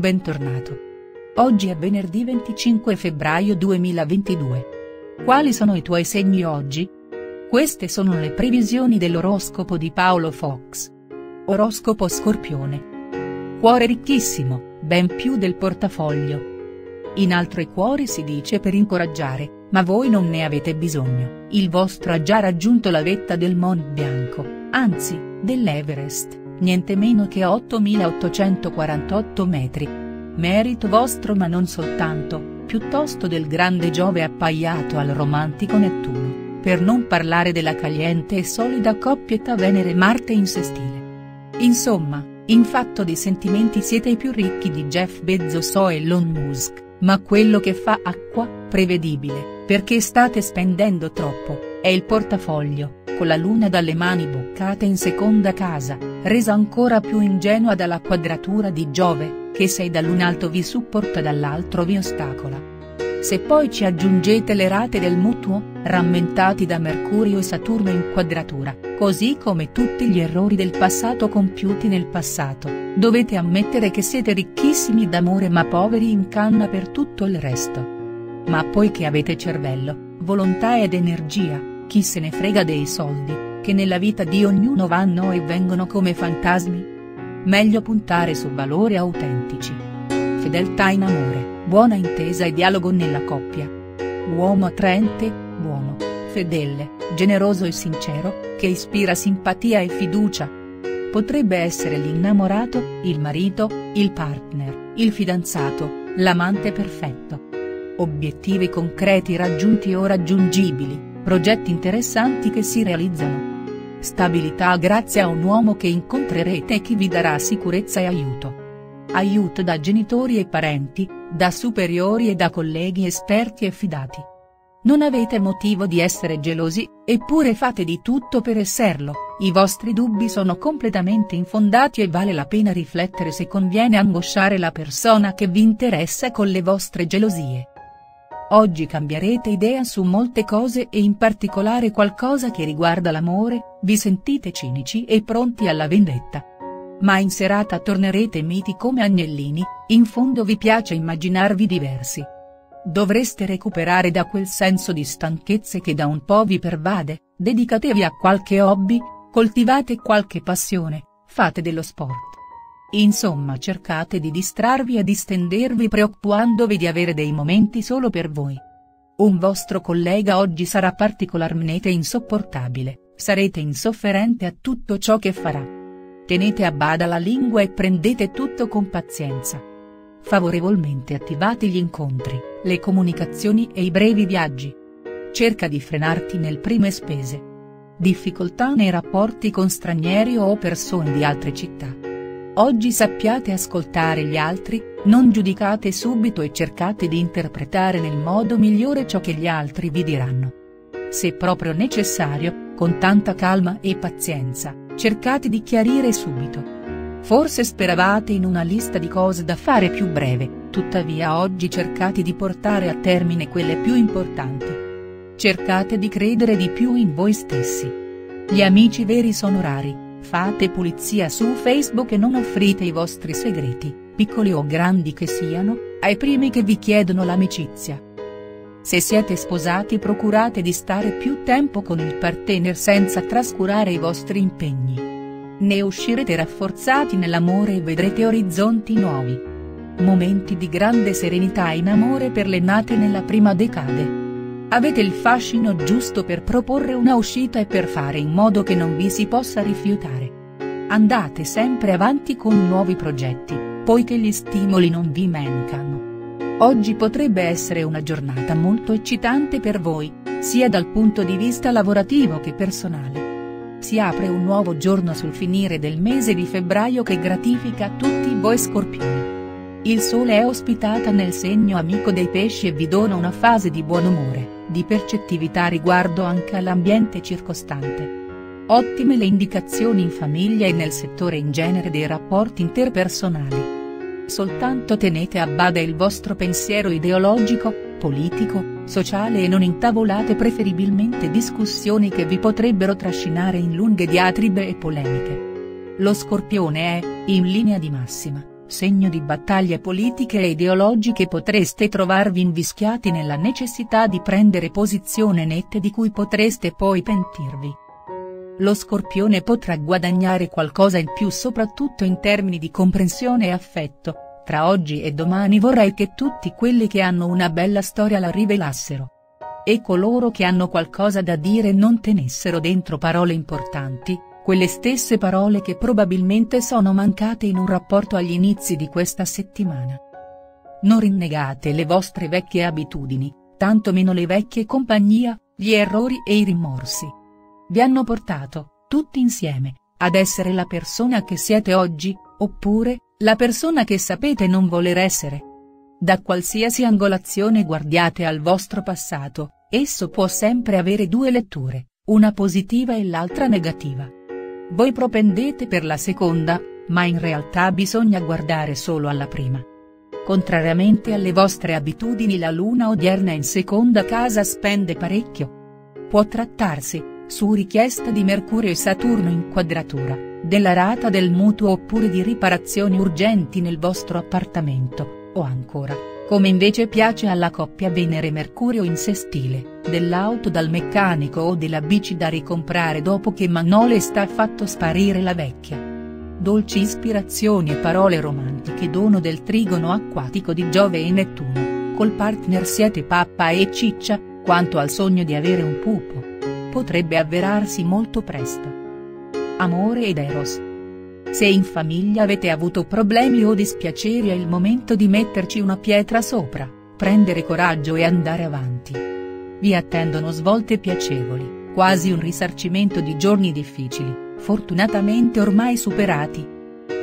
Bentornato. Oggi è venerdì 25 febbraio 2022. Quali sono i tuoi segni oggi? Queste sono le previsioni dell'oroscopo di Paolo Fox. Oroscopo Scorpione. Cuore ricchissimo, ben più del portafoglio. In altri cuori si dice per incoraggiare, ma voi non ne avete bisogno, il vostro ha già raggiunto la vetta del Monte Bianco, anzi, dell'Everest. Niente meno che a 8.848 metri. Merito vostro ma non soltanto, piuttosto del grande Giove appaiato al romantico Nettuno, per non parlare della caliente e solida coppietta Venere-Marte in sestile. Insomma, in fatto di sentimenti siete i più ricchi di Jeff Bezos o Elon Musk, ma quello che fa acqua, prevedibile, perché state spendendo troppo, è il portafoglio, con la luna dalle mani bucate in seconda casa, resa ancora più ingenua dalla quadratura di Giove, che se da l'un alto vi supporta dall'altro vi ostacola. Se poi ci aggiungete le rate del mutuo, rammentati da Mercurio e Saturno in quadratura, così come tutti gli errori del passato compiuti nel passato, dovete ammettere che siete ricchissimi d'amore ma poveri in canna per tutto il resto. Ma poiché avete cervello, volontà ed energia, chi se ne frega dei soldi, che nella vita di ognuno vanno e vengono come fantasmi? Meglio puntare su valori autentici. Fedeltà in amore, buona intesa e dialogo nella coppia. Uomo attraente, buono, fedele, generoso e sincero, che ispira simpatia e fiducia. Potrebbe essere l'innamorato, il marito, il partner, il fidanzato, l'amante perfetto. Obiettivi concreti raggiunti o raggiungibili. Progetti interessanti che si realizzano. Stabilità grazie a un uomo che incontrerete e che vi darà sicurezza e aiuto. Aiuto da genitori e parenti, da superiori e da colleghi esperti e fidati. Non avete motivo di essere gelosi, eppure fate di tutto per esserlo, i vostri dubbi sono completamente infondati e vale la pena riflettere se conviene angosciare la persona che vi interessa con le vostre gelosie. Oggi cambierete idea su molte cose e in particolare qualcosa che riguarda l'amore, vi sentite cinici e pronti alla vendetta. Ma in serata tornerete miti come agnellini, in fondo vi piace immaginarvi diversi. Dovreste recuperare da quel senso di stanchezza che da un po' vi pervade, dedicatevi a qualche hobby, coltivate qualche passione, fate dello sport. Insomma, cercate di distrarvi e distendervi preoccupandovi di avere dei momenti solo per voi. Un vostro collega oggi sarà particolarmente insopportabile, sarete insofferente a tutto ciò che farà. Tenete a bada la lingua e prendete tutto con pazienza. Favorevolmente attivate gli incontri, le comunicazioni e i brevi viaggi. Cerca di frenarti nel prime spese. Difficoltà nei rapporti con stranieri o persone di altre città. Oggi sappiate ascoltare gli altri, non giudicate subito e cercate di interpretare nel modo migliore ciò che gli altri vi diranno. Se proprio necessario, con tanta calma e pazienza, cercate di chiarire subito. Forse speravate in una lista di cose da fare più breve, tuttavia oggi cercate di portare a termine quelle più importanti. Cercate di credere di più in voi stessi. Gli amici veri sono rari. Fate pulizia su Facebook e non offrite i vostri segreti, piccoli o grandi che siano, ai primi che vi chiedono l'amicizia. Se siete sposati procurate di stare più tempo con il partner senza trascurare i vostri impegni. Ne uscirete rafforzati nell'amore e vedrete orizzonti nuovi. Momenti di grande serenità in amore per le nate nella prima decade. Avete il fascino giusto per proporre una uscita e per fare in modo che non vi si possa rifiutare. Andate sempre avanti con nuovi progetti, poiché gli stimoli non vi mancano. Oggi potrebbe essere una giornata molto eccitante per voi, sia dal punto di vista lavorativo che personale. Si apre un nuovo giorno sul finire del mese di febbraio che gratifica tutti voi Scorpioni. Il Sole è ospitata nel segno amico dei pesci e vi dona una fase di buon umore, di percettività riguardo anche all'ambiente circostante. Ottime le indicazioni in famiglia e nel settore in genere dei rapporti interpersonali. Soltanto tenete a bada il vostro pensiero ideologico, politico, sociale e non intavolate preferibilmente discussioni che vi potrebbero trascinare in lunghe diatribe e polemiche. Lo Scorpione è, in linea di massima, segno di battaglie politiche e ideologiche, potreste trovarvi invischiati nella necessità di prendere posizione nette di cui potreste poi pentirvi. Lo Scorpione potrà guadagnare qualcosa in più soprattutto in termini di comprensione e affetto. Tra oggi e domani vorrei che tutti quelli che hanno una bella storia la rivelassero. E coloro che hanno qualcosa da dire non tenessero dentro parole importanti, quelle stesse parole che probabilmente sono mancate in un rapporto agli inizi di questa settimana. Non rinnegate le vostre vecchie abitudini, tanto meno le vecchie compagnie, gli errori e i rimorsi. Vi hanno portato, tutti insieme, ad essere la persona che siete oggi, oppure, la persona che sapete non voler essere. Da qualsiasi angolazione guardiate al vostro passato, esso può sempre avere due letture, una positiva e l'altra negativa. Voi propendete per la seconda, ma in realtà bisogna guardare solo alla prima. Contrariamente alle vostre abitudini, la luna odierna in seconda casa spende parecchio. Può trattarsi, su richiesta di Mercurio e Saturno in quadratura, della rata del mutuo oppure di riparazioni urgenti nel vostro appartamento, o ancora, come invece piace alla coppia Venere-Mercurio in sestile, dell'auto dal meccanico o della bici da ricomprare dopo che Manolesta ha fatto sparire la vecchia. Dolci ispirazioni e parole romantiche dono del trigono acquatico di Giove e Nettuno, col partner siete pappa e ciccia, quanto al sogno di avere un pupo. Potrebbe avverarsi molto presto. Amore ed Eros. Se in famiglia avete avuto problemi o dispiaceri è il momento di metterci una pietra sopra, prendere coraggio e andare avanti. Vi attendono svolte piacevoli, quasi un risarcimento di giorni difficili, fortunatamente ormai superati.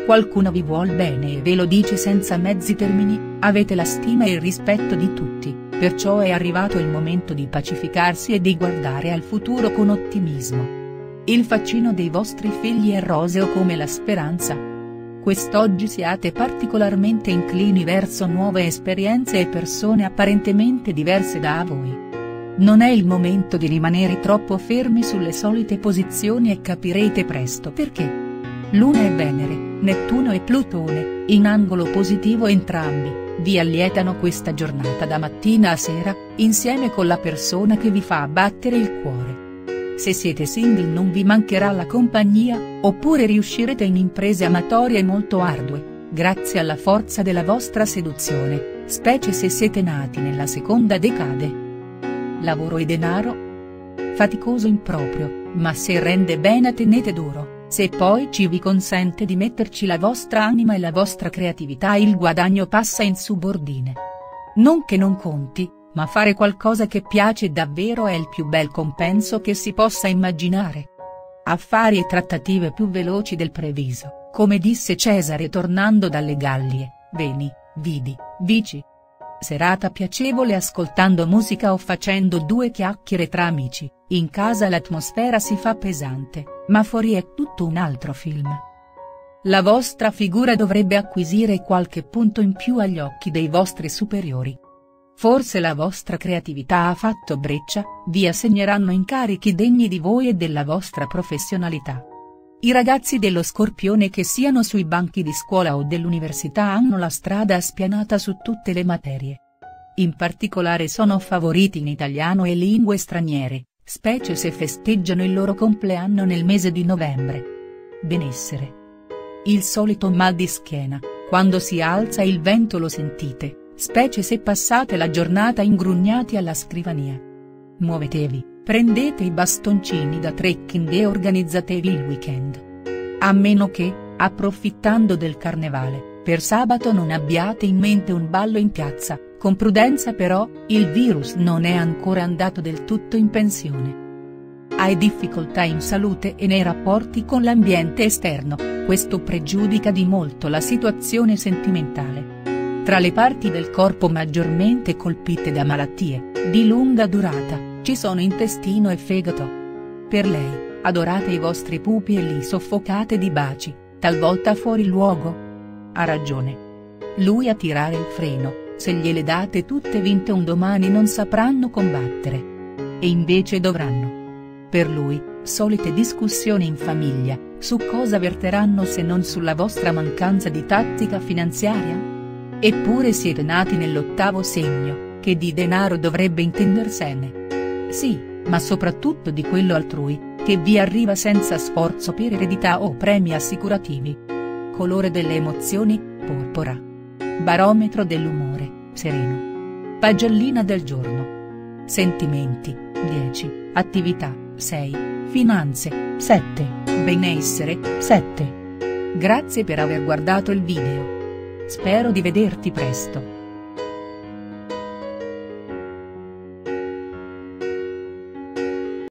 Qualcuno vi vuol bene e ve lo dice senza mezzi termini, avete la stima e il rispetto di tutti, perciò è arrivato il momento di pacificarsi e di guardare al futuro con ottimismo. Il faccino dei vostri figli è roseo come la speranza. Quest'oggi siate particolarmente inclini verso nuove esperienze e persone apparentemente diverse da voi. Non è il momento di rimanere troppo fermi sulle solite posizioni e capirete presto perché. Luna e Venere, Nettuno e Plutone, in angolo positivo entrambi, vi allietano questa giornata da mattina a sera, insieme con la persona che vi fa battere il cuore. Se siete single non vi mancherà la compagnia, oppure riuscirete in imprese amatorie molto ardue, grazie alla forza della vostra seduzione, specie se siete nati nella seconda decade. Lavoro e denaro? Faticoso improprio, ma se rende bene tenete duro, se poi ci vi consente di metterci la vostra anima e la vostra creatività il guadagno passa in subordine. Non che non conti, ma fare qualcosa che piace davvero è il più bel compenso che si possa immaginare. Affari e trattative più veloci del previsto, come disse Cesare tornando dalle Gallie, veni, vidi, vici. Serata piacevole ascoltando musica o facendo due chiacchiere tra amici, in casa l'atmosfera si fa pesante, ma fuori è tutto un altro film. La vostra figura dovrebbe acquisire qualche punto in più agli occhi dei vostri superiori. Forse la vostra creatività ha fatto breccia, vi assegneranno incarichi degni di voi e della vostra professionalità. I ragazzi dello Scorpione che siano sui banchi di scuola o dell'università hanno la strada spianata su tutte le materie. In particolare sono favoriti in italiano e lingue straniere, specie se festeggiano il loro compleanno nel mese di novembre. Benessere. Il solito mal di schiena, quando si alza il vento lo sentite, specie se passate la giornata ingrugnati alla scrivania. Muovetevi, prendete i bastoncini da trekking e organizzatevi il weekend. A meno che, approfittando del carnevale, per sabato non abbiate in mente un ballo in piazza, con prudenza però, il virus non è ancora andato del tutto in pensione. Hai difficoltà in salute e nei rapporti con l'ambiente esterno, questo pregiudica di molto la situazione sentimentale. Tra le parti del corpo maggiormente colpite da malattie, di lunga durata, ci sono intestino e fegato. Per lei, adorate i vostri pupi e li soffocate di baci, talvolta fuori luogo. Ha ragione. Lui a tirare il freno, se gliele date tutte vinte un domani non sapranno combattere. E invece dovranno. Per lui, solite discussioni in famiglia, su cosa verteranno se non sulla vostra mancanza di tattica finanziaria? Eppure siete nati nell'ottavo segno, che di denaro dovrebbe intendersene. Sì, ma soprattutto di quello altrui, che vi arriva senza sforzo per eredità o premi assicurativi. Colore delle emozioni, porpora. Barometro dell'umore, sereno. Pagellina del giorno. Sentimenti, 10, attività, 6, finanze, 7, benessere, 7. Grazie per aver guardato il video. Spero di vederti presto.